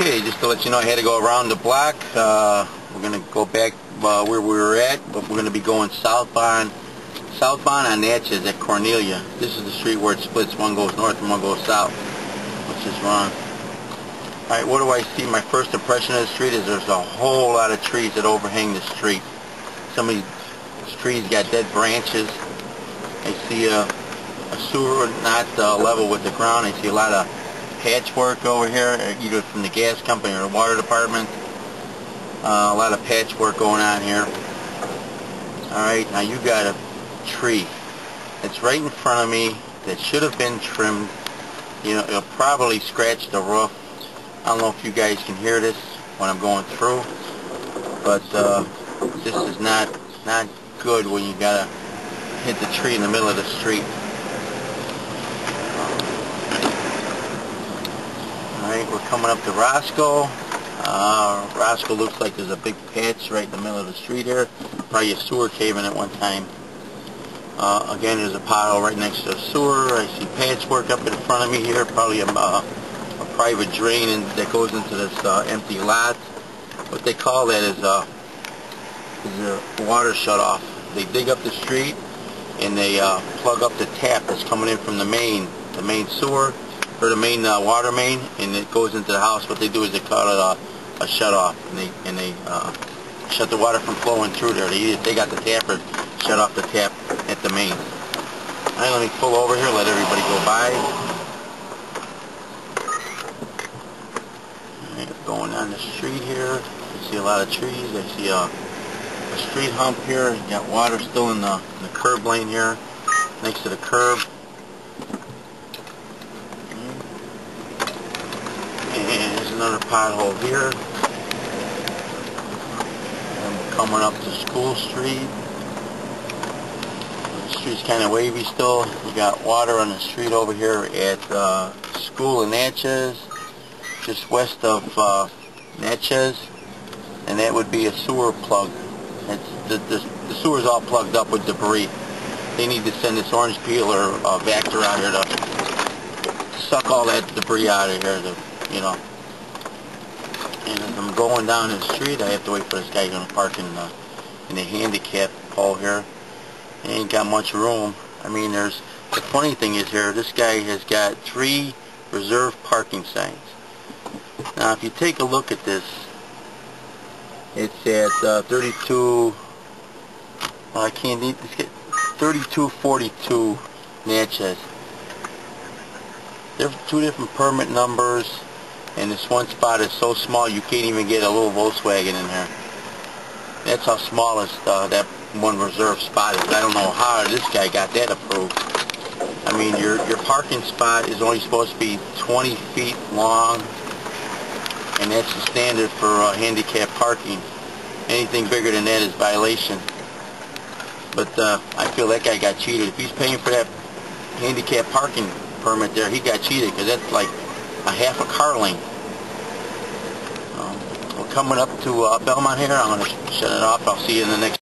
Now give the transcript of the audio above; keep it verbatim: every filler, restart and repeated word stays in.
Okay, just to let you know, I had to go around the block. Uh, we're going to go back uh, where we were at, but we're going to be going southbound, southbound on Natchez at Cornelia. This is the street where it splits. One goes north and one goes south, which is wrong. All right, what do I see? My first impression of the street is there's a whole lot of trees that overhang the street. Some of these trees got dead branches. I see a, a sewer not uh, level with the ground. I see a lot of patchwork over here, either from the gas company or the water department. Uh, a lot of patchwork going on here. Alright, now you got a tree that's right in front of me that should have been trimmed. You know, it'll probably scratch the roof. I don't know if you guys can hear this when I'm going through, but uh, this is not not good when you gotta hit the tree in the middle of the street. Alright, we're coming up to Roscoe. Uh, Roscoe looks like there's a big patch right in the middle of the street here. Probably a sewer cave in at one time. Uh, again, there's a pothole right next to the sewer. I see patchwork up in front of me here. Probably a, uh, a private drain in, that goes into this uh, empty lot. What they call that is a, is a water shutoff. They dig up the street and they uh, plug up the tap that's coming in from the main, the main sewer. Or the main uh, water main, and it goes into the house. What they do is they call it a, a shut-off, and they, and they uh, shut the water from flowing through there. They either take out the tap or shut off the tap at the main. All right, let me pull over here, let everybody go by. All right, going down the street here, I see a lot of trees. I see a, a street hump here. You got water still in the, in the curb lane here, next to the curb. And there's another pothole here. And we're coming up to School Street. The street's kind of wavy still. We got water on the street over here at uh, School in Natchez, just west of uh, Natchez, and that would be a sewer plug. It's the, the, the sewer's all plugged up with debris. They need to send this orange peel or uh, Vactor out here to suck all that debris out of here. To, You know, and as I'm going down the street, I have to wait for this guy going to park in the in the handicap hole here. He ain't got much room. I mean, there's the funny thing is here. This guy has got three reserved parking signs. Now, if you take a look at this, it's at uh, thirty-two. Well, I can't eat this. thirty-two forty-two Natchez. There's two different permit numbers. And this one spot is so small you can't even get a little Volkswagen in there. That's how small is, uh, that one reserved spot is. I don't know how this guy got that approved. I mean, your your parking spot is only supposed to be twenty feet long, and that's the standard for uh, handicap parking. Anything bigger than that is violation. But uh, I feel that guy got cheated. If he's paying for that handicap parking permit there, he got cheated, because that's like a half a car length. Um, we're coming up to uh, Belmont here. I'm going to shut it off. I'll see you in the next